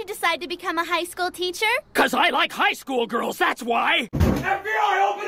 you decide to become a high school teacher? 'Cause I like high school girls, that's why! FBI, open!